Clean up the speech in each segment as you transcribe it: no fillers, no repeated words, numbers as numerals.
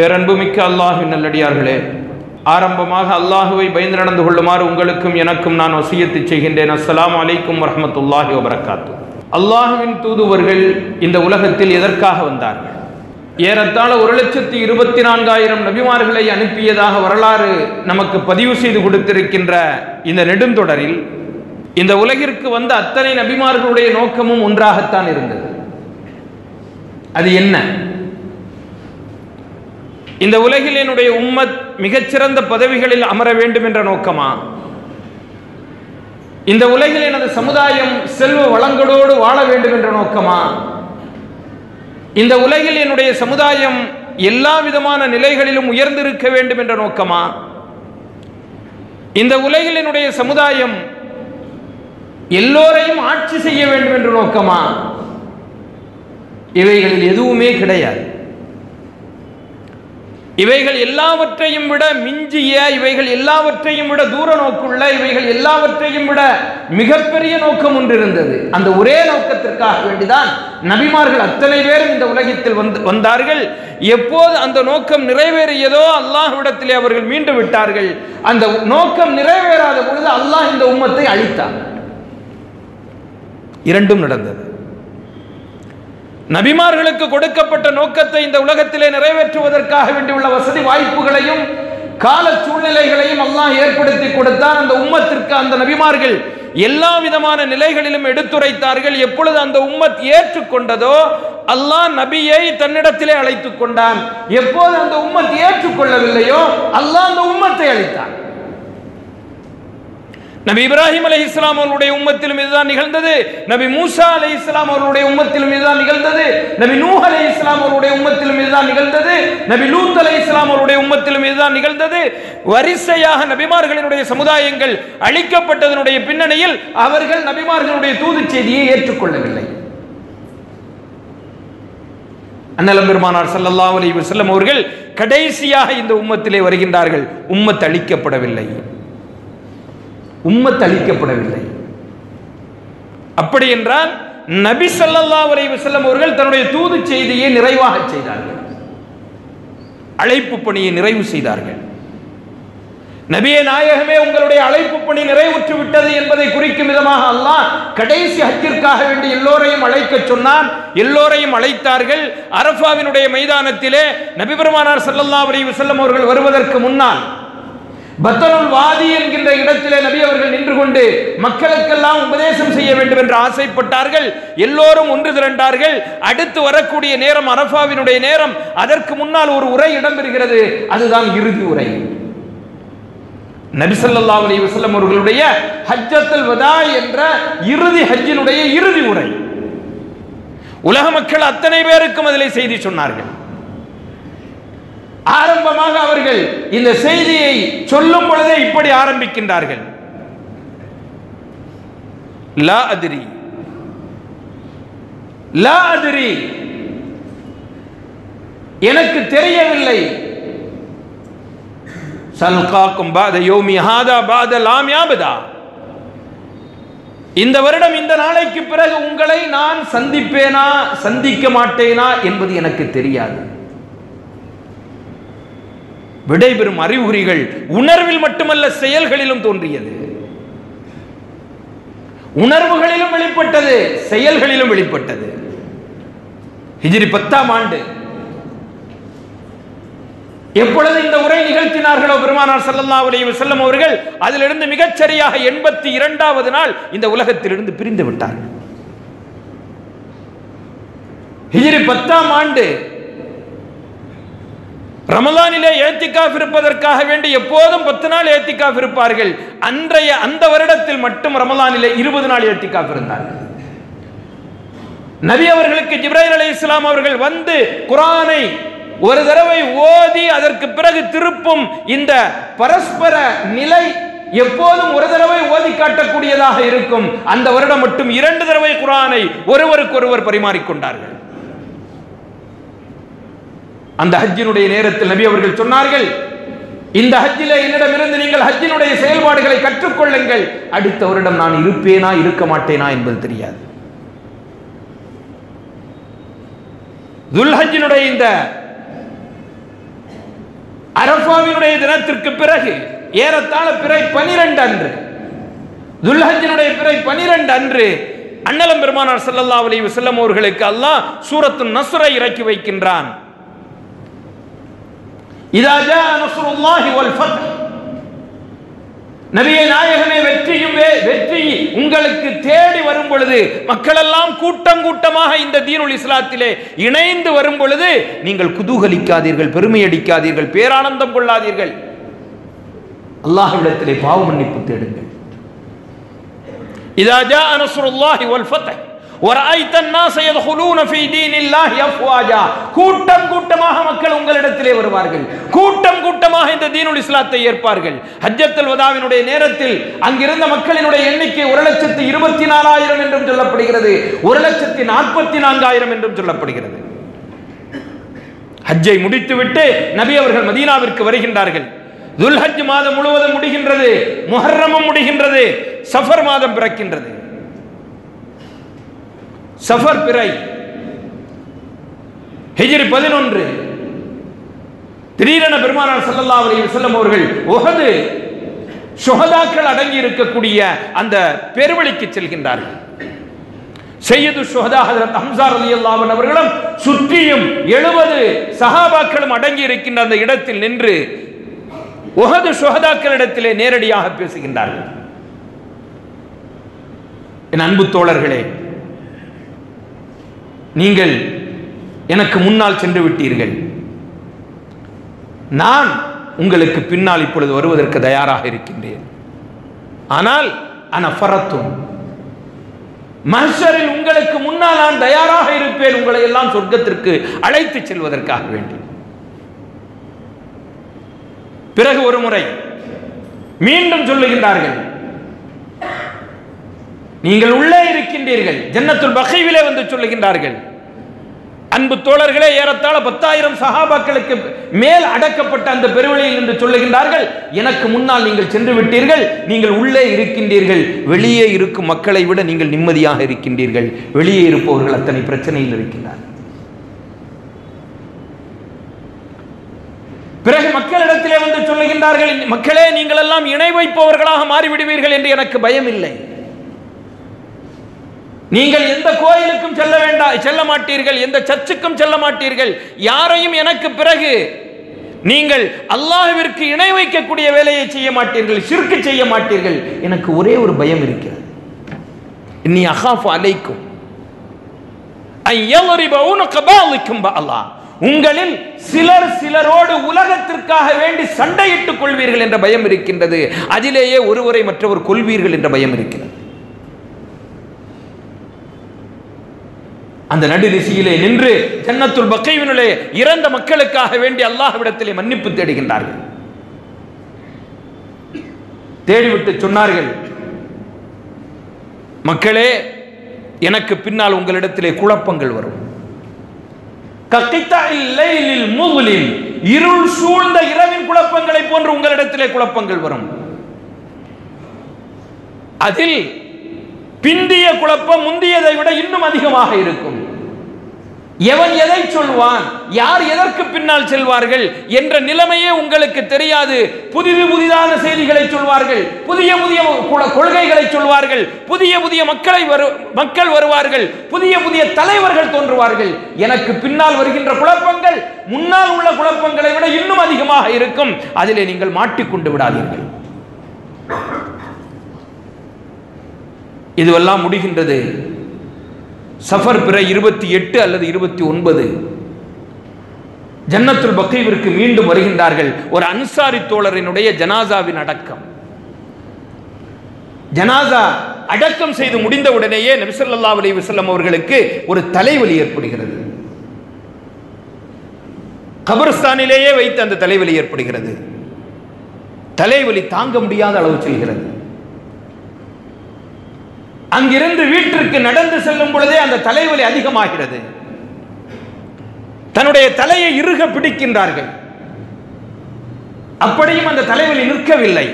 பேரன்புமிக்க அல்லாஹ்வின் நல்லடியார்களே, ஆரம்பமாக அல்லாஹ்வை பயந்து நடந்து கொள்ளுமாறு உங்களுக்கும் எனக்கும் நான் வசியத்து செய்கின்றேன். அஸ்ஸலாமு அலைக்கும் வரஹ்மத்துல்லாஹி வபரகாத்து. அல்லாஹ்வின் தூதுவர்கள் இந்த உலகத்தில் எதற்காக வந்தார்கள்? ஏறத்தாழ 1,24,000 நபிமார்களை அனுப்பியதாக வரலாறு நமக்கு பதிவு செய்து கொடுத்திருக்கின்ற இந்த நெடுந்தொடரில் இந்த உலகிற்கு வந்த அத்தனை நபிமார்களுடைய நோக்கமும் ஒன்றாகத்தான் இருந்தது. அது என்ன? இந்த உலகில் என்னுடைய உம்மத் மிகச்சிறந்த பதவிகளில் அமர வேண்டும் என்ற நோக்கமா? இந்த உலகில் எனது சமுதாயம் செல்வ வளங்களோடு வாழ வேண்டும் என்ற நோக்கமா? இந்த உலகில் என்னுடைய சமுதாயம் எல்லா விதமான நிலைகளிலும் உயர்ந்திருக்க வேண்டும் என்ற நோக்கமா? இந்த உலகில் என்னுடைய சமுதாயம் எல்லோரையும் ஆட்சி செய்ய வேண்டும் என்ற நோக்கமா? இவைகளில் எதுவுமே கிடையாது. இவைகள் எல்லாவற்றையும் விட மிஞ்சிய, இவைகள் எல்லாவற்றையும் விட தூர நோக்குள்ள, இவைகள் எல்லாவற்றையும் விட மிகப்பெரிய நோக்கம் ஒன்று இருந்தது. அந்த ஒரே நோக்கத்திற்காக வேண்டிதான் நபிமார்கள் அத்தனை பேரும் இந்த உலகத்தில் வந்தார்கள். எப்போது அந்த நோக்கம் நிறைவேறியதோ அல்லாஹ்விடத்திலே அவர்கள் மீண்டு விட்டார்கள். அந்த நோக்கம் நிறைவேறாத பொழுது அல்லாஹ் இந்த உம்மத்தை அழித்தான். இரண்டும் நடந்தது. நபிமார்களுக்கு கொடுக்கப்பட்ட நோக்கத்தை இந்த உலகத்திலே நிறைவேற்றுவதற்காக வேண்டியுள்ள வசதி வாய்ப்புகளையும் கால சூழ்நிலைகளையும் அல்லாஹ் ஏற்படுத்தி கொடுத்தார். அந்த உம்மத்திற்கு அந்த நபிமார்கள் எல்லா விதமான நிலைகளிலும் எடுத்துரைத்தார்கள். எப்பொழுது அந்த உம்மத் ஏற்றுக்கொண்டதோ அல்லாஹ் நபியை தன்னிடத்திலே அழைத்துக் கொண்டான். எப்போது அந்த உம்மத் ஏற்றுக்கொள்ளவில்லையோ அல்லாஹ் அந்த உம்மத்தை அழைத்தான். நபி இப்ராஹிம் அலைஹிஸ்ஸலாம் அவர்களுடைய உம்மத்திலும் இதுதான் நிகழ்ந்தது. நபி மூசா அலைஹிஸ்ஸலாம் அவர்களுடைய உம்மத்திலும் இதுதான் நிகழ்ந்தது. நபி நூஹ் அலைஹிஸ்ஸலாம் அவர்களுடைய உம்மத்திலும் இதுதான் நிகழ்ந்தது. நபி லூத் அலைஹிஸ்ஸலாம் அவர்களுடைய உம்மத்திலும் இதுதான் நிகழ்ந்தது. வரிசையாக நபிமார்களினுடைய சமுதாயங்கள் அழிக்கப்பட்டதனுடைய பின்னணியில் அவர்கள் நபிமார்களுடைய தூது செய்தியை ஏற்றுக்கொள்ளவில்லை. அண்ணல் பெருமானார் ஸல்லல்லாஹு அலைஹி வஸல்லம் அவர்கள் கடைசியாக இந்த உம்மத்திலே வருகின்றார்கள். உம்மத் அழிக்கப்படவில்லை, உம்மத் அளிக்கப்படவில்லை. அப்படி என்றால் நபி ஸல்லல்லாஹு அலைஹி வஸல்லம் அவர்கள் தன்னுடைய தூது செய்தியை நிறைவாக செய்தார்கள், அழைப்பு பணியை நிறைவு செய்தார்கள். நபியே நாயகமே, உங்களுடைய அழைப்பு பணி நிறைவுற்று விட்டது என்பதை குறிக்கும் விதமாக அல்லாஹ் கடைசி ஹஜ்ஜிற்காக வேண்டி எல்லோரையும் அழைக்க சொன்னான். எல்லோரையும் அழைத்தார்கள். அரஃபாவினுடைய மைதானத்திலே நபி பெருமானார் ஸல்லல்லாஹு அலைஹி வஸல்லம் அவர்கள் வருவதற்கு முன்னால் பத்தனுல் வாதி என்கின்ற இடத்திலே நபி அவர்கள் நின்று கொண்டு மக்களுக்கெல்லாம் உபதேசம் செய்ய வேண்டும் என்று ஆசைப்பட்டார்கள். எல்லோரும் ஒன்று திரண்டார்கள். அடுத்து வரக்கூடிய நேரம் அரஃபாவினுடைய நேரம். அதற்கு முன்னால் ஒரு உரை இடம்பெறுகிறது. அதுதான் இறுதி உரை. நபி ஸல்லல்லாஹு அலைஹி வஸல்லம் அவர்களுடைய ஹஜ்ஜத்துல் வதா என்ற இறுதி ஹஜ்ஜினுடைய இறுதி உரை. உலக மக்கள் அத்தனை பேருக்கும் அதிலே செய்தி சொன்னார்கள். ஆரம்பமாக அவர்கள் இந்த செய்தியை சொல்லும் பொழுதே இப்படி ஆரம்பிக்கின்றார்கள். லா அதிரி லா அதிரி, எனக்கு தெரியவில்லை. சல்காக்கும் பாத யோமி ஹாதா பாத லாம் யாபதா, இந்த வருடம் இந்த நாளைக்கு பிறகு உங்களை நான் சந்திப்பேனா சந்திக்க மாட்டேனா என்பது எனக்கு தெரியாது. விடைபெறும் அறிகுறிகள் உணர்வில் மட்டுமல்ல செயல்களிலும் தோன்றியது. உணர்வுகளிலும் வெளிப்பட்டது, செயல்களிலும் வெளிப்பட்டது. ஹிஜ்ரி 10ஆம் ஆண்டு எப்பொழுது இந்த உரை நிகழ்த்தினார்களோ பெருமானார் ஸல்லல்லாஹு அலைஹி வஸல்லம் அவர்கள், அதிலிருந்து மிகச்சரியாக 82வது நாள் இந்த உலகத்திலிருந்து பிரிந்து விட்டார்கள். ஹிஜ்ரி 10ஆம் ஆண்டு ரமலானிலே ஏத்திகாஃப் இருப்பதற்காக வேண்டி எப்போதும் 10 நாள் ஏத்திகாஃப் இருப்பார்கள். அன்றைய அந்த வருடத்தில் மட்டும் ரமலானிலே 20 நாள் ஏத்திகாஃப் இருந்தார்கள். நபி அவர்களுக்கு ஜிப்ராயில் அலைஹிஸ்ஸலாம் அவர்கள் வந்து குர்ஆனை ஒரு தடவை ஓதி அதற்கு பிறகு திருப்பும் இந்த பரஸ்பர நிலை எப்போதும் ஒரு தடவை ஓதி காட்டக்கூடியதாக இருக்கும். அந்த வருடம் மட்டும் 2 தடவை குர்ஆனை ஒருவருக்கொருவர் பரிமாறிக்கொண்டார்கள். அந்த ஹஜ்ஜினுடைய நேரத்தில் நபி அவர்கள் சொன்னார்கள், இந்த ஹஜ்ஜிலே என்னிடமிருந்து நீங்கள் ஹஜ்ஜினுடைய செயல்பாடுகளை கற்றுக்கொள்ளுங்கள், அடுத்த வருடம் நான் இருப்பேனா இருக்க மாட்டேனா என்பது தெரியாது. துல்ஹஜ்ஜினுடைய இந்த அரஃபாவினுடைய தினத்திற்கு பிறகு ஏறத்தாழ பிறை 12 அன்று, துல்ஹஜ்ஜினுடைய பிறை 12 அன்று அண்ணலம் பெருமானார் ஸல்லல்லாஹு அலைஹி வஸல்லம் அவர்களுக்கு அல்லாஹ் சூரத்துன் நஸ்ரை இறக்கி வைக்கின்றான். இதா ஜா நஸ்ருல்லாஹி வல் ஃபத், நபியே நாயகமே வெற்றி உங்களுக்கு தேடி வரும் பொழுது, மக்கள் எல்லாம் கூட்டம் கூட்டமாக இந்த தீனுல் இஸ்லாத்திலே இணைந்து வரும் பொழுது நீங்கள் குதூகலிக்காதீர்கள், பெருமை அடிக்காதீர்கள், பேரானந்தம் கொள்ளாதீர்கள், அல்லாஹ்விடத்திலே பாவ மன்னிப்பு தேடுங்கள். இதா ஜா நஸ்ருல்லாஹி வல் ஃபத் கூட்டம் கூட்டமாக மக்கள் உங்களிடத்திலே வருவார்கள், கூட்டம் கூட்டமாக இந்த தீனுல் இஸ்லாத்தை ஏற்பார்கள். ஹஜ்ஜத்துல் வதாவினுடைய நேரத்தில் அங்கிருந்த மக்களினுடைய எண்ணிக்கை 1,24,000 என்றும் சொல்லப்படுகிறது, 1,44,000 என்றும் சொல்லப்படுகிறது. ஹஜ்ஜை முடித்துவிட்டு நபி அவர்கள் மதீனாவிற்கு வருகின்றார்கள். துல்ஹஜ் மாதம் முழுவதும் முடிகின்றது, முஹர்ரமும் முடிகின்றது, சஃபர் மாதம் பிறக்கின்றது. சஃபர் பிறை ஹிஜ்ரி 11 திடீரென பெருமானார் ஸல்லல்லாஹு அலைஹி வஸல்லம் அவர்கள் உஹது சுஹதாக்கள் அடங்கி இருக்கக்கூடிய அந்த பெருவழிக்கு செல்கின்றார்கள். சையது சுஹதா ஹஜ்ரத் ஹம்ஸா ரலியல்லாஹு அன்ஹு அவர்களும் சுற்றியும் 70 சஹாபாக்களும் அடங்கி இருக்கின்ற அந்த இடத்தில் நின்று உஹது சுஹதாக்கள் இடத்திலே நேரடியாக பேசுகின்றார்கள். என் அன்பு தோழர்களே, நீங்கள் எனக்கு முன்னால் சென்று விட்டீர்கள், நான் உங்களுக்கு பின்னால் இப்பொழுது வருவதற்கு தயாராக இருக்கின்றேன். ஆனால் அனஃபரத்தும் மஹ்ஷரில் உங்களுக்கு முன்னால் நான் தயாராக இருப்பேன், உங்களை எல்லாம் சொர்க்கத்திற்கு அழைத்து செல்வதற்காக வேண்டி. பிறகு ஒரு முறை மீண்டும் சொல்லுகின்றார்கள், நீங்கள் உள்ளே இருக்கின்றீர்கள், ஜன்னத்துல் பகீவிலே வந்து சொல்லுகின்றார்கள். அன்பு தோழர்களே, ஏறத்தாழ 10,000 சஹாபாக்களுக்கு மேல் அடக்கப்பட்ட அந்த பெருவழியில் என்று சொல்லுகின்றார்கள், எனக்கு முன்னால் நீங்கள் சென்று விட்டீர்கள், நீங்கள் உள்ளே இருக்கின்றீர்கள், வெளியே இருக்கும் மக்களை விட நீங்கள் நிம்மதியாக இருக்கின்றீர்கள், வெளியே இருப்பவர்கள் அத்தனை பிரச்சனையில் இருக்கின்றார்கள். பிறகு மக்களிடத்திலே வந்து சொல்லுகின்றார்கள், மக்களே நீங்கள் எல்லாம் இணை வைப்பவர்களாக மாறிவிடுவீர்கள் என்று எனக்கு பயம் இல்லை, நீங்கள் எந்த கோயிலுக்கும் செல்ல மாட்டீர்கள், எந்த சர்ச்சுக்கும் செல்ல மாட்டீர்கள், யாரையும் எனக்கு பிறகு நீங்கள் அல்லாஹ்விற்கு இணை வைக்கக்கூடிய வேலையை செய்ய மாட்டீர்கள், ஷிர்க் செய்ய மாட்டீர்கள், எனக்கு ஒரே ஒரு பயம் இருக்கிறது. இன்னி அகாஃபு அலைக்கும் ஐ யல்ரிப உனக பாலிக்கும் பஅலா, உங்களில் சிலரோடு உலகத்திற்காக வேண்டி சண்டையிட்டுக் கொள்வீர்கள் என்ற பயம் இருக்கின்றது, அதிலேயே ஒருவரை மற்றவர் கொள்வீர்கள் என்ற பயம் இருக்கிறது. அந்த நடுநிசியிலே நின்று ஜன்னத்துல் பகீவினுடைய இறந்த மக்களுக்காக வேண்டி அல்லாஹ்விடத்திலே மன்னிப்பு தேடுகின்றார்கள். தேடிவிட்டு சொன்னார்கள், மக்களே எனக்கு பின்னால் உங்களிடத்திலே குழப்பங்கள் வரும், இருள் சூழ்ந்த இரவின் குழப்பங்களை போன்று உங்களிடத்திலே குழப்பங்கள் வரும், அதில் பிந்திய குழப்பம் முந்தியதை விட இன்னும் அதிகமாக இருக்கும், எவன் எதை சொல்வான், யார் எதற்கு பின்னால் செல்வார்கள் என்ற நிலைமையே உங்களுக்கு தெரியாது, புதிதான செய்திகளை சொல்வார்கள், புதிய கொள்கைகளை சொல்வார்கள், புதிய மக்கள் வருவார்கள், புதிய தலைவர்கள் தோன்றுவார்கள், எனக்கு பின்னால் வருகின்ற குழப்பங்கள் முன்னால் உள்ள குழப்பங்களை விட இன்னும் அதிகமாக இருக்கும், அதிலே நீங்கள் மாட்டிக்கொண்டு விடாதீர்கள். இதுவெல்லாம் முடிகின்றது. சஃபர் பிறை 28 அல்லது 29 ஜன்னத்துல் பகீவிற்கு மீண்டும் வருகின்றார்கள். ஒரு அன்சாரி தோழரினுடைய ஜனாசாவின் அடக்கம், ஜனாசா அடக்கம் செய்து முடிந்த உடனேயே நபி ஸல்லல்லாஹு அலைஹி வஸல்லம் அவர்களுக்கு ஒரு தலைவலி ஏற்படுகிறது. கபர்ஸ்தானிலேயே வைத்து அந்த தலைவலி ஏற்படுகிறது. தலைவலி தாங்க முடியாத அளவு செல்கிறது. அங்கிருந்து வீட்டிற்கு நடந்து செல்லும் பொழுதே அந்த தலைவலி அதிகமாகிறது. தன்னுடைய தலையை இறுக பிடிக்கின்றார்கள். அப்படியும் அந்த தலைவலி நிற்கவில்லை.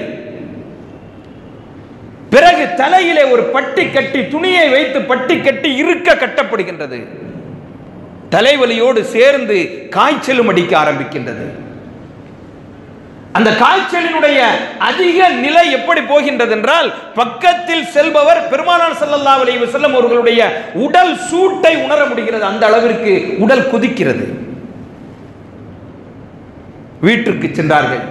பிறகு தலையிலே ஒரு பட்டி கட்டி, துணியை வைத்து பட்டி கட்டி இருக்க கட்டப்படுகின்றது. தலைவலியோடு சேர்ந்து காய்ச்சலும் அடிக்க ஆரம்பிக்கின்றது. அந்த காய்ச்சலினுடைய அதிக நிலை எப்படி போகின்றது என்றால், பக்கத்தில் செல்பவர் பெருமானார் ஸல்லல்லாஹு அலைஹி வஸல்லம் அவர்களுடைய உடல் சூட்டை உணர முடிகிறது. அந்த அளவிற்கு உடல் கொதிக்கிறது. வீட்டிற்கு சென்றார்கள்.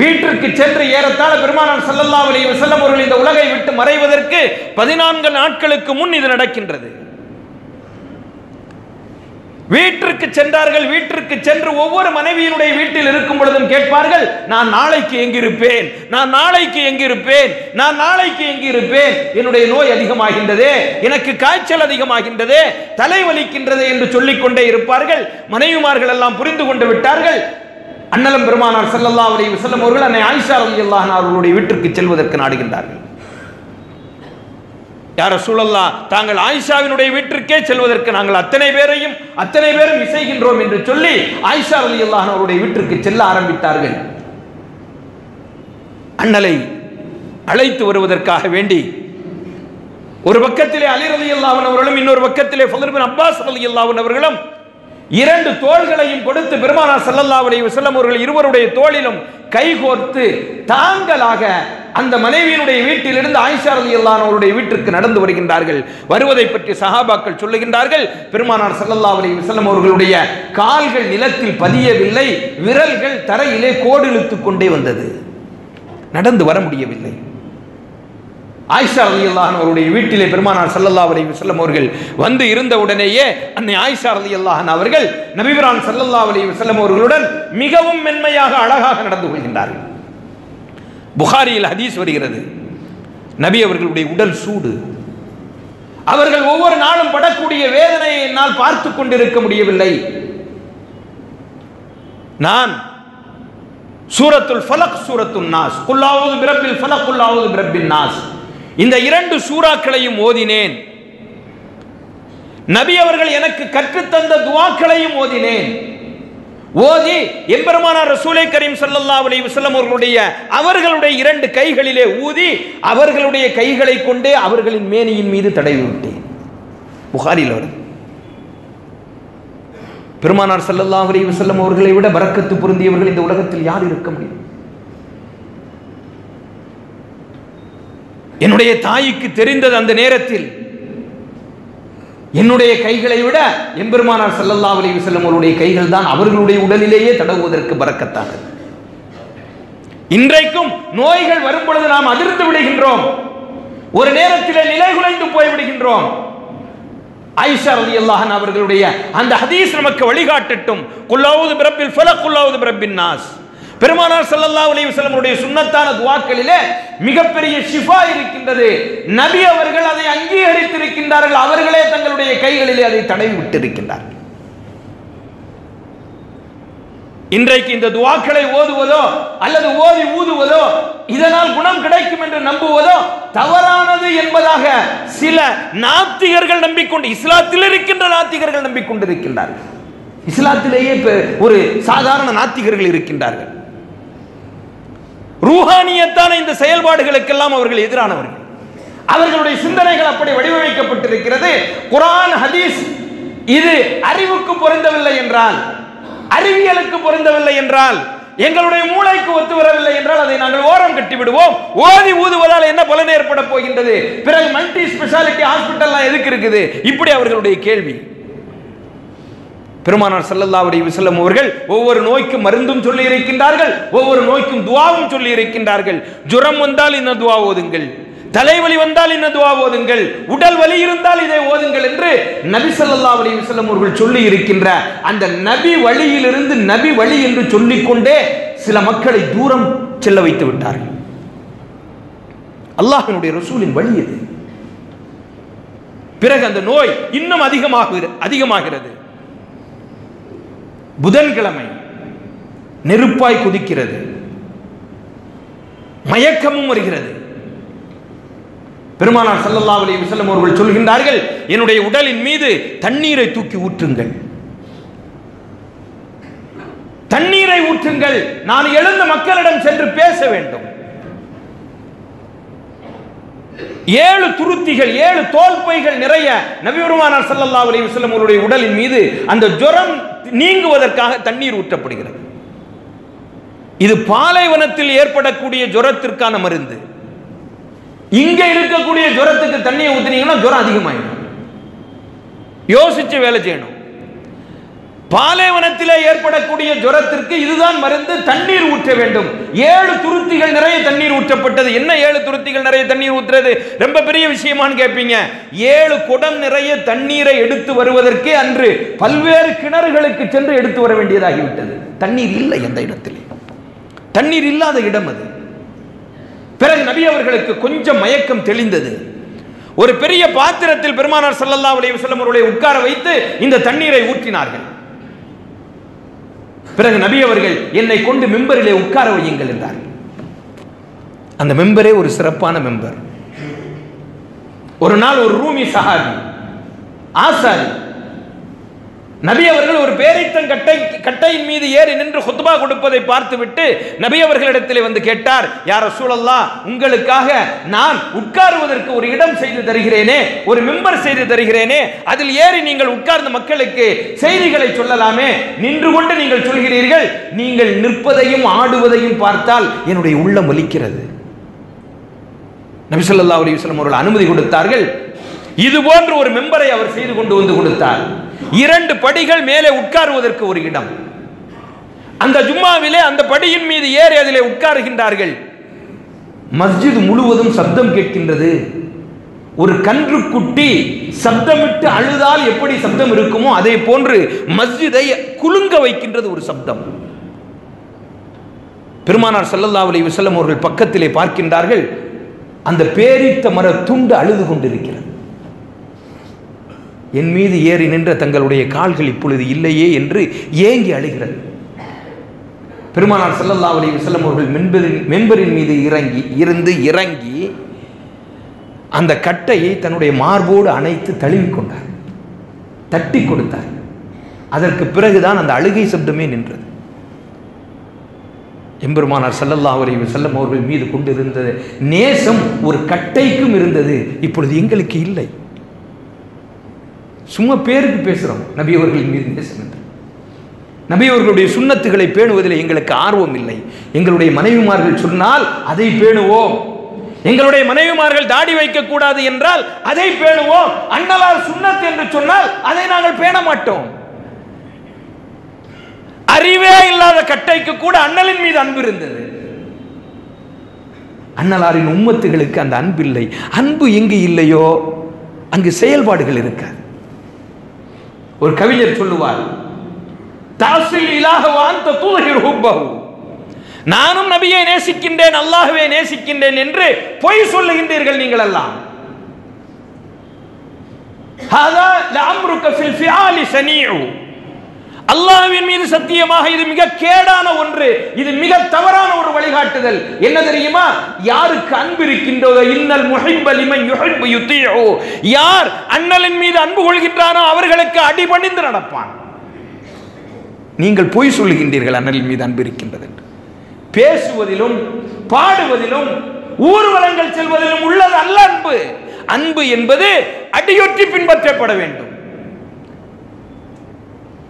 வீட்டிற்கு சென்று ஏறத்தாழ பெருமானார் ஸல்லல்லாஹு அலைஹி வஸல்லம் அவர்கள் இந்த உலகை விட்டு மறைவதற்கு 14 நாட்களுக்கு முன் இது நடக்கின்றது. வீட்டிற்கு சென்றார்கள். வீட்டிற்கு சென்று ஒவ்வொரு மனைவியினுடைய வீட்டில் இருக்கும் பொழுதும் கேட்பார்கள், நான் நாளைக்கு எங்கிருப்பேன், நான் நாளைக்கு எங்கிருப்பேன், நான் நாளைக்கு எங்கிருப்பேன், என்னுடைய நோய் அதிகமாகின்றதே, எனக்கு காய்ச்சல் அதிகமாகின்றதே, தலைவலிக்கின்றதே என்று சொல்லிக்கொண்டே இருப்பார்கள். மனைவிமார்கள் எல்லாம் புரிந்து கொண்டு விட்டார்கள். அண்ணலம் பெருமானார் ஸல்லல்லாஹு அலைஹி வஸல்லம் அவர்கள் அன்னை ஆயிஷா ரலியல்லாஹு அன்ஹா அவர்களுடைய வீட்டிற்கு செல்வதற்கு நாடுகின்றார்கள். யா ரசூலல்லாஹ், தாங்கள் ஆயிஷாவினுடைய வீட்டிற்கே செல்வதற்கு நாங்கள் அத்தனை பேரும் இசைகின்றோம் என்று சொல்லி ஆயிஷா ரலியல்லாஹு அன்ஹா அவருடைய வீட்டிற்கு செல்ல ஆரம்பித்தார்கள். அண்ணலை அழைத்து வருவதற்காக வேண்டி ஒரு பக்கத்திலே அலி ரலியல்லாஹு அன்ஹு அவர்களும் இன்னொரு பக்கத்திலே ஃபத்ல் பின் அப்பாஸ் ரலியல்லாஹு அன்ஹு அவர்களும் இரண்டு தோள்களையும் கொடுத்து பெருமானார் ஸல்லல்லாஹு அலைஹி வஸல்லம் அவர்கள் இருவருடைய தோளிலும் கைகோர்த்து தாங்களாக அந்த மனைவியினுடைய வீட்டிலிருந்து ஆயிஷா ரலியல்லாஹு அன்ஹா அவருடைய வீட்டிற்கு நடந்து வருகின்றார்கள். வருவதை பற்றி சஹாபாக்கள் சொல்லுகின்றார்கள், பெருமானார் ஸல்லல்லாஹு அலைஹி வஸல்லம் அவர்களுடைய கால்கள் நிலத்தில் பதியவில்லை, விரல்கள் தரையிலே கோடு இழுத்துக் கொண்டே வந்தது, நடந்து வர முடியவில்லை. ஆயிஷா ரலியல்லாஹு அன்ஹா அவருடைய வீட்டிலே பெருமானார் ஸல்லல்லாஹு அலைஹி வஸல்லம் அவர்கள் வந்து இருந்த உடனேயே அன்னை ஆயிஷா ரலியல்லாஹு அன்ஹா அவர்கள் நபி பிரான் ஸல்லல்லாஹு அலைஹி வஸல்லம் அவர்களுடன் மிகவும் மென்மையாக அழகாக நடந்து கொள்கின்றார்கள். புகாரியில் ஹதீஸ் வருகிறது. நபி அவர்களுடைய உடல் சூடு, அவர்கள் ஒவ்வொரு நாளும் படக்கூடிய வேதனையை என்னால் பார்த்து கொண்டிருக்க முடியவில்லை. நான் சூரத்துல் ஃபலக், சூரத்துன் நாஸ், குல் அஊது பிரப்பில் ஃபலக், குல் அஊது பிரப்பின் நாஸ், இந்த இரண்டு சூறாக்களையும் ஓதினேன். நபி அவர்கள் எனக்கு கற்றுத்தந்த துஆக்களையும் ஓதினேன். ஓதி எம்பெருமானார் ரசூலே கரீம் ஸல்லல்லாஹு அலைஹி வஸல்லம் அவர்களுடைய இரண்டு கைகளிலே ஊதி அவர்களுடைய கைகளை கொண்டே அவர்களின் மேனியின் மீது தடவி விட்டேன். புகாரியில் வருது. பெருமானார் ஸல்லல்லாஹு அலைஹி வஸல்லம் அவர்களை விட பரக்கத்து பொருந்தியவர்கள் இந்த உலகத்தில் யார் இருக்க முடியும்? என்னுடைய தாய்க்கு தெரிந்தது அந்த நேரத்தில் என்னுடைய கைகளை விட எம்பெருமானார் ஸல்லல்லாஹு அலைஹி வஸல்லம் அவருடைய கைகள் தான் அவர்களுடைய உடலிலேயே தடவுவதற்கு பரக்கத்தானது. இன்றைக்கும் நோய்கள் வரும் பொழுது நாம் அதிர்ந்து விடுகின்றோம், ஒரு நேரத்திலே நிலை குலைந்து போய்விடுகின்றோம். ஆயிஷா ரலியல்லாஹு அன்ஹா அவர்களுடைய அந்த ஹதீஸ் நமக்கு வழிகாட்டட்டும். குல் அஊது பிரப்பில் ஃபலக், குல் அஊது பிரப்பின் நாஸ். பெருமானார் ஸல்லல்லாஹு அலைஹி வஸல்லம் அவருடைய சுன்னத்தான துஆக்களிலே மிகப்பெரிய ஷிஃபா இருக்கின்றது. நபி அவர்கள் அதை அங்கீகரித்திருக்கின்றார்கள். அவர்களே தங்களுடைய கைகளிலே அதை தடவி விட்டிருக்கின்றார்கள். இன்றைக்கு இந்த துஆக்களை ஓதுவதோ அல்லது ஓதி ஊதுவதோ இதனால் குணம் கிடைக்கும் என்று நம்புவதோ தவறானது என்பதாக சில நாத்திகர்கள் நம்பிக்கொண்டு, இஸ்லாத்தில் இருக்கின்ற நாத்திகர்கள் நம்பிக்கொண்டிருக்கின்றார்கள். இஸ்லாத்திலேயே ஒரு சாதாரண நாத்திகர்கள் இருக்கின்றார்கள். ரூஹானியத்தான இந்த செயல்பாடுகளுக்கெல்லாம் அவர்கள் எதிரானவர்கள். அவர்களுடைய சிந்தனைகள் அப்படி வடிவமைக்கப்பட்டிருக்கிறது. குர்ஆன், ஹதீஸ் இது அறிவுக்கு பொருந்தவில்லை என்றால், அறிவியலுக்கு பொருந்தவில்லை என்றால், எங்களுடைய மூளைக்கு ஒத்து வரவில்லை என்றால் அதை நாங்கள் ஓரம் கட்டி விடுவோம். ஓதி ஊதுவதால் என்ன பலன் ஏற்பட போகின்றது? பிறகு மல்டி ஸ்பெஷாலிட்டி ஹாஸ்பிட்டல்லாம் எதுக்கு இருக்குது? இப்படி அவர்களுடைய கேள்வி. பெருமானார் ஸல்லல்லாஹு அலைஹி வஸல்லம் அவர்கள் ஒவ்வொரு நோய்க்கும் மருந்தும் சொல்லி இருக்கின்றார்கள், ஒவ்வொரு நோய்க்கும் துஆவும் சொல்லி இருக்கின்றார்கள். ஜுரம் வந்தால் இந்த துஆ ஓதுங்கள், தலைவலி வந்தால் இந்த துஆ ஓதுங்கள், உடல் வலி இருந்தால் இதை ஓதுங்கள் என்று நபி ஸல்லல்லாஹு அலைஹி வஸல்லம் அவர்கள் சொல்லி இருக்கின்ற அந்த நபி வழியிலிருந்து நபி வழி என்று சொல்லிக்கொண்டே சில மக்களை தூரம் செல்ல வைத்து விட்டார்கள். அல்லாஹ்வினுடைய ரசூலின் வழி இது. பிறகு அந்த நோய் இன்னும் அதிகமாகிறது. புதன்கிழமை நெருப்பாய் குதிக்கிறது, மயக்கமும் வருகிறது. பெருமானார் ஸல்லல்லாஹு அலைஹி வஸல்லம் அவர்கள் சொல்கின்றார்கள், என்னுடைய உடலின் மீது தண்ணீரை தூக்கி ஊற்றுங்கள், தண்ணீரை ஊற்றுங்கள், நான் எழுந்த மக்களிடம் சென்று பேச வேண்டும். 7 துருத்திகள் 7 தோல்பைகள் நிறைய நபி பெருமானார் ஸல்லல்லாஹு அலைஹி வஸல்லம் அவருடைய உடலின் மீது அந்த ஜுரம் நீங்குவதற்காக தண்ணீர் ஊற்றப்படுகிறது. இது பாலைவனத்தில் ஏற்படக்கூடிய ஜுரத்திற்கான மருந்து. இங்க இருக்கக்கூடிய ஜுரத்துக்கு தண்ணியை ஊத்தினீங்கன்னா ஜுரம் அதிகமாயிடும். யோசிச்சு வேலை செய்யணும். பாலைவனத்திலே ஏற்படக்கூடிய ஜுரத்திற்கு இதுதான் மருந்து, தண்ணீர் ஊற்ற வேண்டும். 7 துருத்திகள் நிறைய தண்ணீர் ஊற்றப்பட்டது. என்ன 7 துருத்திகள் நிறைய தண்ணீர் ஊற்றுறது ரொம்ப பெரிய விஷயமான்னு கேட்பீங்க. 7 குடம் நிறைய தண்ணீரை எடுத்து வருவதற்கு அன்று பல்வேறு கிணறுகளுக்கு சென்று எடுத்து வர வேண்டியதாகிவிட்டது. தண்ணீர் இல்லை அந்த இடத்திலே, தண்ணீர் இல்லாத இடம் அது. பிறகு நபி அவர்களுக்கு கொஞ்சம் மயக்கம் தெளிந்தது. ஒரு பெரிய பாத்திரத்தில் பெருமானார் ஸல்லல்லாஹு அலைஹி வஸல்லம் அவர்களை உட்கார வைத்து இந்த தண்ணீரை ஊற்றினார்கள். பிறகு நபி அவர்கள், என்னை கொண்டு மிம்பரிலே உட்கார வையுங்கள் என்றார். அந்த மிம்பரே ஒரு சிறப்பான மிம்பர். ஒரு நாள் ஒரு ரூமி சஹாபி ஆசாரி நபி அவர்கள் ஒரு பேரித்தங்கட்டை கட்டையின் மீது ஏறி நின்று ஹுத்பா கொடுப்பதை பார்த்துவிட்டு நபி அவர்களிடத்திலே வந்து கேட்டார், யா ரசூலல்லாஹ், உங்களுக்காக நான் உட்காருவதற்கு ஒரு இடம் செய்து தருகிறேனே, ஒரு மிம்பர் செய்து தருகிறேனே, அதில் ஏறி நீங்கள் உட்கார்ந்து மக்களுக்கு செய்திகளை சொல்லலாமே. நின்று கொண்டு நீங்கள் சொல்கிறீர்கள், நீங்கள் நிற்பதையும் ஆடுவதையும் பார்த்தால் என்னுடைய உள்ளம் வலிக்கிறது. நபி ஸல்லல்லாஹு அலைஹி வஸல்லம் அவர்கள் அனுமதி கொடுத்தார்கள். இது போன்ற ஒரு மெம்பரை அவர் செய்து கொண்டு வந்து கொடுத்தார். 2 படிகள் மேலே உட்காருவதற்கு ஒரு இடம். அந்த ஜும்மாவிலே அந்த படியின் மீது ஏறி அதிலே உட்காருகின்றார்கள். மஸ்ஜித் முழுவதும் சப்தம் கேட்கின்றது. ஒரு கன்றுக்குட்டி சப்தமிட்டு அழுதால் எப்படி சப்தம் இருக்குமோ அதே போன்று மஸ்ஜிதை குலுங்க வைக்கின்றது ஒரு சப்தம். பெருமானார் ஸல்லல்லாஹு அலைஹி வஸல்லம் அவர்கள் பக்கத்திலே பார்க்கின்றார்கள், அந்த பேரித்த மர துண்டு அழுது கொண்டிருக்கிறது. என் மீது ஏறி நின்ற தங்களுடைய கால்கள் இப்பொழுது இல்லையே என்று ஏங்கி அழுகிறது. பெருமானார் ஸல்லல்லாஹு அலைஹி வஸல்லம் அவர்கள் மெம்பரின் மீது இறங்கி அந்த கட்டையை தன்னுடைய மார்போடு அணைத்து தழுவிக்கொண்டார், தட்டி கொடுத்தார். அதற்கு பிறகுதான் அந்த அழுகை சப்தமே நின்றது. எம்பெருமானார் ஸல்லல்லாஹு அலைஹி வஸல்லம் அவர்கள் மீது கொண்டிருந்த நேசம் ஒரு கட்டைக்கும் இருந்தது, இப்பொழுது எங்களுக்கு இல்லை. சும்மா பேருக்கு பேசுகிறோம் நபி அவர்களின் மீது நேசம் என்று. நபி அவர்களுடைய சுன்னத்துகளை பேணுவதில் எங்களுக்கு ஆர்வம் இல்லை. எங்களுடைய மனைவிமார்கள் சொன்னால் அதை பேணுவோம், எங்களுடைய மனைவிமார்கள் தாடி வைக்கக்கூடாது என்றால் அதை பேணுவோம், அண்ணலார் சுன்னத் என்று சொன்னால் அதை நாங்கள் பேண மாட்டோம். அறிவே இல்லாத கட்டைக்கு கூட அண்ணலின் மீது அன்பு இருந்தது. அண்ணலாரின் உம்மத்துகளுக்கு அந்த அன்பு இல்லை. அன்பு எங்கு இல்லையோ அங்கு செயல்பாடுகள் இருக்காது. ஒரு கவிஞர் சொல்லுவார், நானும் நபியை நேசிக்கின்றேன், அல்லாஹ்வை நேசிக்கின்றேன் என்று பொய் சொல்லுகின்றீர்கள் நீங்கள் எல்லாம். அல்லாஹ்வின் மீது சத்தியமாக இது மிக கேடான ஒன்று, இது மிக தவறான ஒரு வழிகாட்டுதல். என்ன தெரியுமா? யாருக்கு அன்பு இருக்கின்றதோ, இன்னல் முஹிப்ப லிமன் யுஹிப்பு யுதீஉ, யார் அண்ணலின் மீது அன்பு கொள்கின்றானோ அவர்களுக்கு அடிபணிந்து நடப்பான். நீங்கள் பொய் சொல்லுகின்றீர்கள் அண்ணலின் மீது அன்பு இருக்கின்றது என்று. பேசுவதிலும் பாடுவதிலும் ஊர்வலங்கள் செல்வதிலும் உள்ளது அல்ல அன்பு. அன்பு என்பது அடியொற்றி பின்பற்றப்பட வேண்டும்.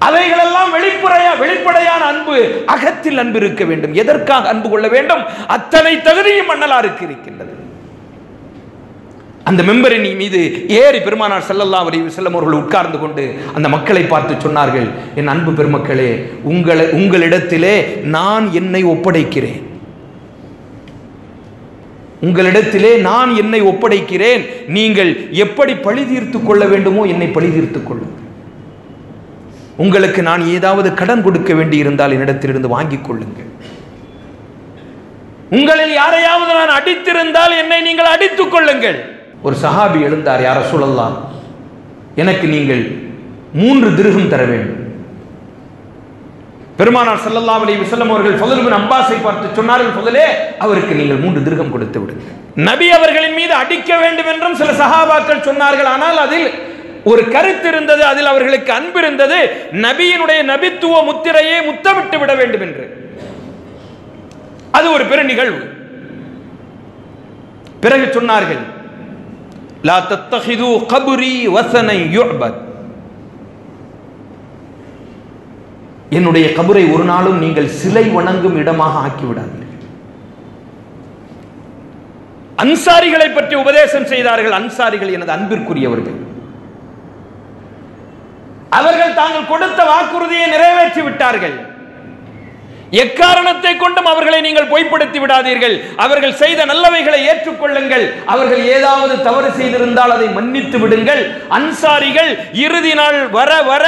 அவைகளெல்லாம் வெளிப்படையான அன்பு. அகத்தில் அன்பு இருக்க வேண்டும். எதற்காக அன்பு கொள்ள வேண்டும்? அத்தனை தகுதியும் அண்ணலாருக்கு இருக்கின்றது. அந்த மெம்பரின் மீது ஏறி பெருமானார் ஸல்லல்லாஹு அலைஹி வஸல்லம் அவர்கள் உட்கார்ந்து கொண்டு அந்த மக்களை பார்த்து சொன்னார்கள், என் அன்பு பெருமக்களே, உங்களிடத்திலே நான் என்னை ஒப்படைக்கிறேன், நீங்கள் எப்படி பழி தீர்த்து கொள்ள வேண்டுமோ என்னை பழி தீர்த்து கொள்ளுங்கள். உங்களுக்கு நான் ஏதாவது கடன் கொடுக்க வேண்டியிருந்தால் என்னிடத்திலிருந்து வாங்கிக் கொள்ளுங்கள். உங்களில் யாரையாவது நான் அடித்திருந்தால் என்னை நீங்கள் அடித்துக் கொள்ளுங்கள். ஒரு சஹாபி எழுந்தார், யா ரசூலல்லாஹ், எனக்கு நீங்கள் 3 திர்ஹம் தர வேண்டும். பெருமானார் ஸல்லல்லாஹு அலைஹி வஸல்லம் அவர்கள் ஃபதுல் பின் அப்பாஸை பார்த்து சொன்னார்கள், ஃபதுலே, அவருக்கு நீங்கள் 3 திர்ஹம் கொடுத்து விடுங்கள். நபி அவர்களின் மீது அடிக்க வேண்டும் என்றும் சில சஹாபாக்கள் சொன்னார்கள். ஆனால் அதில் ஒரு கருத்து இருந்தது, அதில் அவர்களுக்கு அன்பு இருந்தது. நபியினுடைய நபித்துவ முத்திரையை முத்தமிட்டு விட வேண்டும் என்று. அது ஒரு பெரு நிகழ்வு. பிறகு சொன்னார்கள், லா தத்தஹிது கபுரி வஸன யுஅபத், என்னுடைய கபரை ஒரு நாளும் நீங்கள் சிலை வணங்கும் இடமாக ஆக்கிவிடாதீர்கள். அன்சாரிகளை பற்றி உபதேசம் செய்தார்கள். அன்சாரிகள் எனது அன்பிற்குரியவர்கள், அவர்கள் தாங்கள் கொடுத்த வாக்குறுதியை நிறைவேற்றி விட்டார்கள். எக்காரணத்தை கொண்டும் அவர்களை நீங்கள் பொய்ப்படுத்தி விடாதீர்கள், அவர்கள் செய்த நல்லவைகளை ஏற்றுக்கொள்ளுங்கள், அவர்கள் ஏதாவது தவறு செய்திருந்தால் அதை மன்னித்து விடுங்கள். அன்சாரிகள் இறுதி நாள் வர வர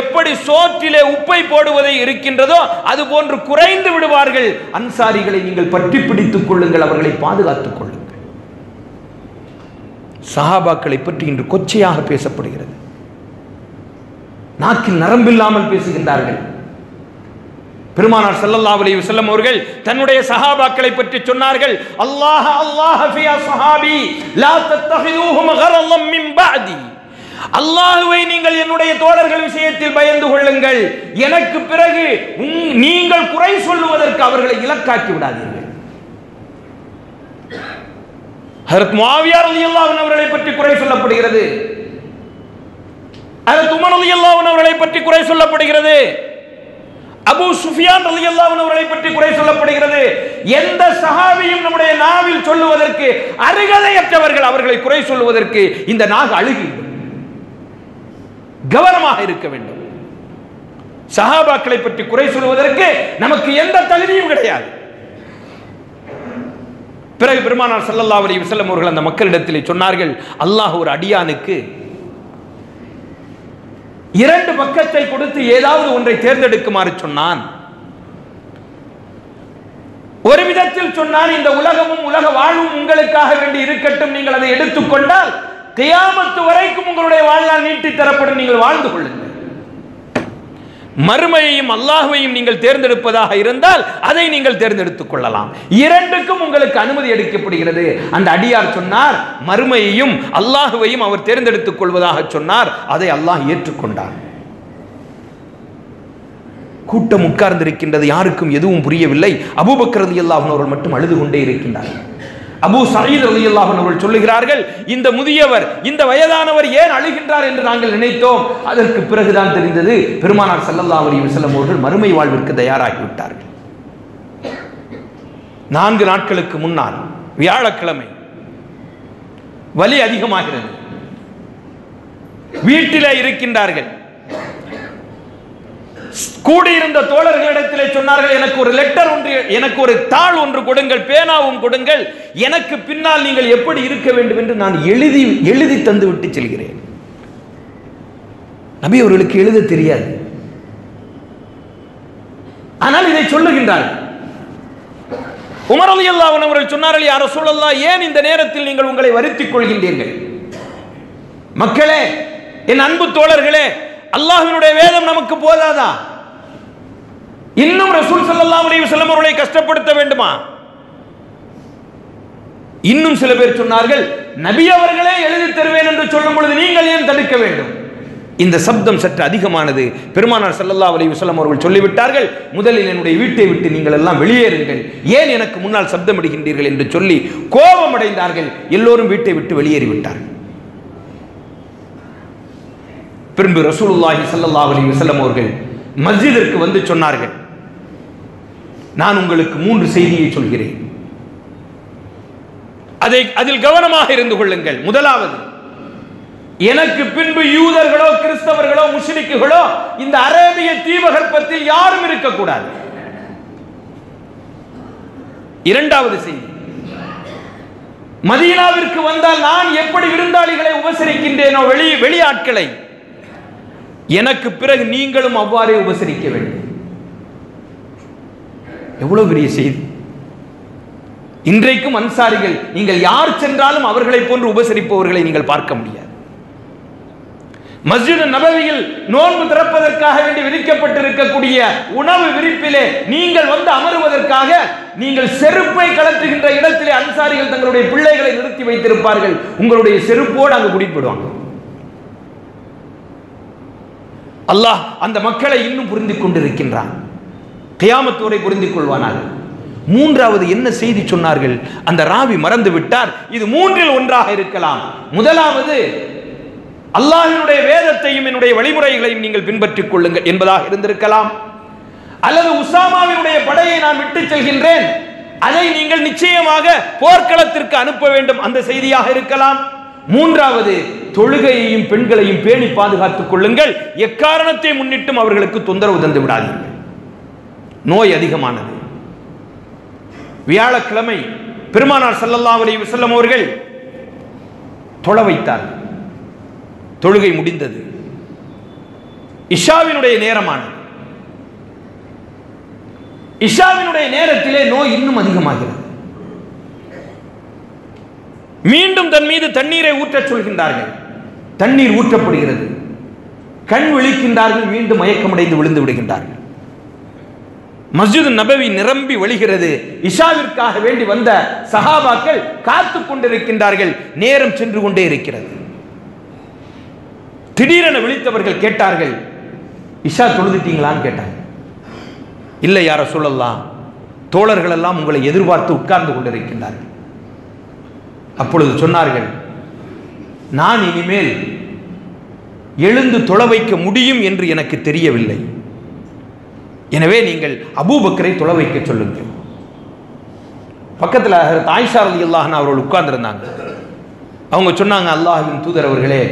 எப்படி சோற்றிலே உப்பை போடுவதை இருக்கின்றதோ அது போன்று குறைந்து விடுவார்கள். அன்சாரிகளை நீங்கள் பற்றி பிடித்துக் கொள்ளுங்கள், அவர்களை பாதுகாத்துக் கொள்ளுங்கள். சஹாபாக்களை பற்றி இன்று கொச்சையாக பேசப்படுகிறது, நாக்கில் நரம்பில்லாமல் பேசுகின்றார்கள். பெருமானார் ஸல்லல்லாஹு அலைஹி வஸல்லம் அவர்கள் தன்னுடைய சஹாபாக்களை பற்றி சொன்னார்கள், அல்லாஹ் அல்லாஹ் ஃபி அஸ்ஹாபி லா தத்தஹிதுஹும் கரலன் மின் பஅதி, அல்லாஹ்வை நீங்கள் என்னுடைய தோழர்கள் விஷயத்தில் பயந்து கொள்ளுங்கள், எனக்கு பிறகு நீங்கள் குறை சொல்லுவதற்கு அவர்களை இலக்காக்கி விடாதீர்கள். ஹஜ்ரத் முஆவியா ரலியல்லாஹு அன்ஹு அவர்களை பற்றி குறை சொல்லப்படுகிறது, ஹஜ்ரத் உமர் ரலியல்லாஹு அன்ஹு அவர்களை பற்றி குறை சொல்லப்படுகிறது, அபூ சுஃபியான் ரலியல்லாஹு அன்ஹு அவர்களை பற்றி குறை சொல்லப்படுகிறது. எந்த சஹாபியும் நம்முடைய நாவில் சொல்லுவதற்கு அருகதையற்றவர்கள், அவர்களை குறை சொல்லுவதற்கு இந்த நாக அழுகி கவனமாக இருக்க வேண்டும். சஹாபாக்களை பற்றி குறை சொல்லுவதற்கு நமக்கு எந்த தகுதியும் கிடையாது. பிறகு பெருமானார் ஸல்லல்லாஹு அலைஹி வஸல்லம் அவர்கள் அந்த மக்களிடத்தில் சொன்னார்கள், அல்லாஹ் ஒரு அடியானுக்கு இரண்டு பக்கத்தை கொடுத்து ஏதாவது ஒன்றை தேர்ந்தெடுக்குமாறு சொன்னான். ஒரு விதத்தில் சொன்னான், இந்த உலகமும் உலக வாழ்வும் உங்களுக்காக வேண்டி இருக்கட்டும், நீங்கள் அதை எடுத்துக்கொண்டால் கியாமத்து வரைக்கும் உங்களுடைய வாழ்நாள் நீட்டி தரப்படும், நீங்கள் வாழ்ந்து கொள்ளுங்கள். மறுமையையும் அல்லாஹ்வையும் நீங்கள் தேர்ந்தெடுப்பதாக இருந்தால் அதை நீங்கள் தேர்ந்தெடுத்துக் கொள்ளலாம், இரண்டுக்கும் உங்களுக்கு அனுமதி அளிக்கப்படுகிறது. அந்த அடியார் சொன்னார், மறுமையையும் அல்லாஹ்வையும் அவர் தேர்ந்தெடுத்துக் கொள்வதாக சொன்னார். அதை அல்லாஹ் ஏற்றுக்கொண்டார். கூட்டம் உட்கார்ந்திருக்கின்றது, யாருக்கும் எதுவும் புரியவில்லை. அபூபக்கர் ரலியல்லாஹு அன்ஹு அவர்கள் மட்டும் அழுது கொண்டே இருக்கின்றார். அபூ சயீத் ரலியல்லாஹு அன்ஹு அவர்கள் சொல்லுகிறார்கள், இந்த முதியவர், இந்த வயதானவர் ஏன் அழுகின்றார் என்று நாங்கள் நினைத்தோம். அதற்கு பிறகுதான் தெரிந்தது, பெருமானார் ஸல்லல்லாஹு அலைஹி வஸல்லம் அவர்கள் மறுமை வாழ்விற்கு தயாராகிவிட்டார்கள். 4 நாட்களுக்கு முன்னால் வியாழக்கிழமை, வலி அதிகமாகிறது, வீட்டிலே இருக்கின்றார்கள். கூடியிருந்த தோழர்களிடத்திலே சொன்னார்கள், எனக்கு ஒரு லெட்டர் ஒன்று, எனக்கு ஒரு தாள் ஒன்று கொடுங்கள், பேனாவும் கொடுங்கள், எனக்கு பின்னால் நீங்கள் எப்படி இருக்க வேண்டும் என்று நான் எழுதி தந்து விட்டு செல்கிறேன். நபி அவர்களுக்கு எழுத தெரியாது, ஆனால் இதை சொல்லுகின்றார்கள். உமர் ரலியல்லாஹு அன்ஹு அவர்கள் சொன்னார்கள், யா ரசூலல்லாஹ், ஏன் இந்த நேரத்தில் நீங்கள் உங்களை வருத்திக் கொள்கின்றீர்கள்? மக்களே, என் அன்பு தோழர்களே, அல்லாஹ்வினுடைய வேதம் நமக்கு போதாதா? இன்னும் ரசூல் ஸல்லல்லாஹு அலைஹி வஸல்லம் அவர்களை கஷ்டப்படுத்த வேண்டுமா? இன்னும் சில பேர் சொன்னார்கள், நபி அவர்களே எழுதி தருவேன் என்று சொல்லும் பொழுது நீங்கள் ஏன் தடுக்க வேண்டும்? இந்த சப்தம் சற்று அதிகமானது. பெருமானார் ஸல்லல்லாஹு அலைஹி வஸல்லம் அவர்கள் சொல்லிவிட்டார்கள், முதலில் என்னுடைய வீட்டை விட்டு நீங்கள் எல்லாம் வெளியேறுங்கள், ஏன் எனக்கு முன்னால் சப்தம் இடுகின்றீர்கள் என்று சொல்லி கோபம் அடைந்தார்கள். எல்லோரும் வீட்டை விட்டு வெளியேறிவிட்டார்கள். பின்பு ரசூலுல்லாஹி ஸல்லல்லாஹு அலைஹி வஸல்லம் அவர்கள் மஸ்ஜிதிற்கு வந்து சொன்னார்கள், நான் உங்களுக்கு 3 செய்தியை சொல்கிறேன், அதை அதில் கவனமாக இருந்து கொள்ளுங்கள். முதலாவது, எனக்கு பின்பு யூதர்களோ கிறிஸ்தவர்களோ முஷ்ரிக்குகளோ இந்த அரேபிய தீபகற்பத்தில் யாரும் இருக்கக்கூடாது. இரண்டாவது செய்தி, மதீனாவிற்கு வந்தால் நான் எப்படி விருந்தாளிகளை உபசரிக்கின்றேனோ வெளியாட்களை, எனக்கு பிறகு நீங்களும் அவ்வாறே உபசரிக்க வேண்டும். எவ்வளவு பெரிய செய்தி! இன்றைக்கும் அன்சாரிகள், நீங்கள் யார் சென்றாலும் அவர்களை போன்று உபசரிப்பவர்களை நீங்கள் பார்க்க முடியாது. Masjid Nabawiil, non Mudrapakaha Vikapatakakudia, Unavi Viripile, Ningal on the Amaru Kaga, Ningal Serupai collecting the Yeltri Ansari Tangude Pulai Rikivate Pargal, Ungude Serupod and the Budipudon. Allah and the Makala Yinu Purindikundrikinra, Kiamatore Purindikulwana, Mundra with the Yenna Sidi Chunargil, and the Ravi Maran the Vitar, is Mundil Undra Herikalam, Mudala. Allah வேதத்தையும் என்னுடைய வழிமுறைகளையும் நீங்கள் பின்பற்றிக் கொள்ளுங்கள் என்பதாக இருந்திருக்கலாம் அல்லது உசாமாவினுடைய படையை நான் விட்டுச் செல்கின்றேன் அதை நீங்கள் நிச்சயமாக போர்க்களத்திற்கு அனுப்ப வேண்டும் அந்த செய்தியாக இருக்கலாம் மூன்றாவது தொழுகையையும் பெண்களையும் பேணி பாதுகாத்துக் கொள்ளுங்கள் எக்காரணத்தை முன்னிட்டும் அவர்களுக்கு தொந்தரவு தந்து விடாதீர்கள் நோய் அதிகமானது வியாழக்கிழமை பெருமானார் ஸல்லல்லாஹு அலைஹி வஸல்லம் அவர்கள் தொழ வைத்தார் தொழுகை முடிந்தது இஷாவினுடைய நேரமானது இஷாவினுடைய நேரத்திலே நோய் இன்னும் அதிகமாகிறது மீண்டும் தன் மீது தண்ணீரை ஊற்றச் சொல்கின்றார்கள் தண்ணீர் ஊற்றப்படுகிறது கண் விழிக்கின்றார்கள் மீண்டும் மயக்கமடைந்து விழுந்து விடுகின்றார்கள் மஸ்ஜித் நபவி நிரம்பி வழிகிறது இஷாவிற்காக வேண்டி வந்த சஹாபாக்கள் காத்துக் கொண்டிருக்கின்றார்கள் நேரம் சென்று கொண்டே இருக்கிறது திடீரென விழித்தவர்கள் கேட்டார்கள் இஷா தொழுதிட்டீங்களான்னு கேட்டாங்க இல்ல யா ரசூலல்லாஹ் தோழர்கள் எல்லாம் உங்களை எதிர்பார்த்து உட்கார்ந்து கொண்டிருக்கிறார்கள் அப்பொழுது சொன்னார்கள் நான் இனிமேல் எழுந்து தொழ வைக்க முடியும் என்று எனக்கு தெரியவில்லை எனவே நீங்கள் அபூபக்கரை தொழ வைக்க சொல்லுங்கள் பக்கத்துல ஹஜ்ரத் ஆயிஷா ரலியல்லாஹு அன்ஹா அவர்கள் உட்கார்ந்திருந்தாங்க அவங்க சொன்னாங்க அல்லாஹ்வின் தூதர் அவர்களே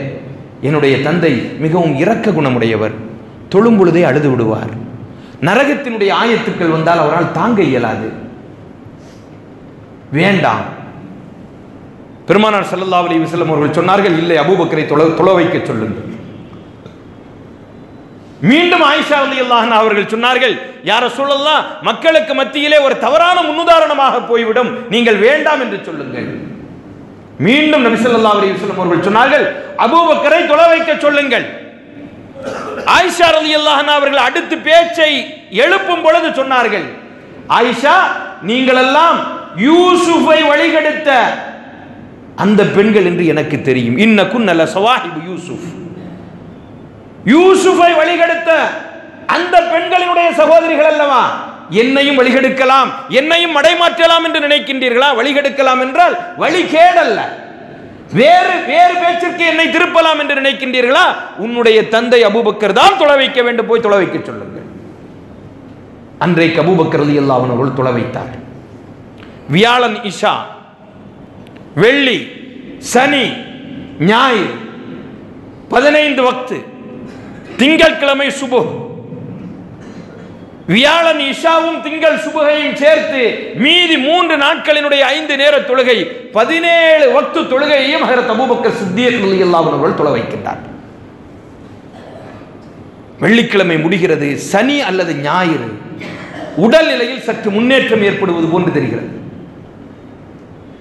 என்னுடைய தந்தை மிகவும் இரக்க குணமுடையவர் தொழும் பொழுதே அழுது விடுவார் நரகத்தினுடைய ஆயத்துக்கள் வந்தால் அவரால் தாங்க இயலாது வேண்டாம் பெருமானார் ஸல்லல்லாஹு அலைஹி வஸல்லம் அவர்கள் சொன்னார்கள் இல்லை அபூபக்கரை தொழ வைக்க சொல்லுங்கள் மீண்டும் ஆயிஷா ரலியல்லாஹு அன்ஹா அவர்கள் சொன்னார்கள் யா ரசூலல்லாஹ் மக்களுக்கு மத்தியிலே ஒரு தவறான முன்னுதாரணமாக போய்விடும் நீங்கள் வேண்டாம் என்று சொல்லுங்கள் மீண்டும் நபி ஸல்லல்லாஹு அலைஹி வஸல்லம் அவர்கள் சொன்னார்கள் அபூபக்கரை தொழ வைக்க சொல்லுங்கள் ஆயிஷா ரலியல்லாஹு அன்ஹா அவர்கள் அடுத்து பேச்சை எழுப்பும் பொழுது சொன்னார்கள் ஆயிஷா நீங்கள் எல்லாம் யூசுஃபை வழிகெடுத்த அந்த பெண்கள் என்று எனக்கு தெரியும் இன்னகுன்ன ல சவாஹிபு யூசுஃப் யூசுஃபை வழிகெடுத்த அந்த பெண்களினுடைய சகோதரிகள் அல்லவா என்னையும் வழிகெடுக்கலாம் என்னையும் மடைமாற்றலாம் என்று நினைக்கின்றீர்களா வழிகெடுக்கலாம் என்றால் வழி கேடல்ல வேறு பேச்சிற்கு என்னை திருப்பலாம் என்று நினைக்கின்றீர்களா உன்னுடைய தந்தை அபூபக்கர் தான் தொழ வைக்க வேண்டும் போய் தொழ வைக்க சொல்லுங்கள் அன்றைக்கு அபூபக்கர் ரலியல்லாஹு அன்ஹு அவர்கள் தொழ வைத்தார் வியாழன் இஷா வெள்ளி சனி ஞாயிறு 15 வக்து திங்கட்கிழமை சுபுஹ் வியாழன் இஷாவும் திங்கள் சுபகையும் சேர்த்து மீதி 3 நாட்களினுடைய 5 நேர தொழுகை 17 வக்து தொழுகையையும் ஹஜ்ரத் அபூபக்கர் சித்திக் ரலியல்லாஹு அன்ஹு அவர்கள் தொழ வைக்கின்றார் வெள்ளிக்கிழமை முடிகிறது சனி அல்லது ஞாயிறு உடல்நிலையில் சற்று முன்னேற்றம் ஏற்படுவது போன்று தெரிகிறது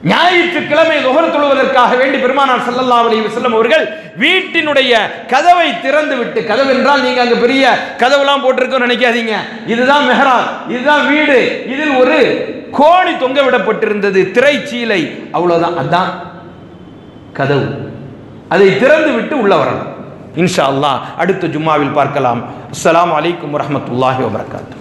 ஞாயிற்றுக்கிழமை லுஹர் தொழுவதற்காக வேண்டி பெருமானார் ஸல்லல்லாஹு அலைஹி வஸல்லம் அவர்கள் வீட்டினுடைய கதவை திறந்து விட்டு கதவு என்றால் நீங்க அங்க பெரிய கதவுலாம் போட்டுருக்கோன்னு நினைக்காதீங்க இதுதான் மிஹ்ராப் இதுதான் வீடு இதில் ஒரு கோணி தொங்க விடப்பட்டிருந்தது திரைச்சீலை அவ்வளவுதான் அதான் கதவு அதை திறந்து விட்டு உள்ள வரணும் இன்ஷா அல்லாஹ் அடுத்த ஜும்மாவில் பார்க்கலாம் அஸ்ஸலாமு அலைக்கும் வரஹ்மத்துல்லாஹி வபரகாத்துஹு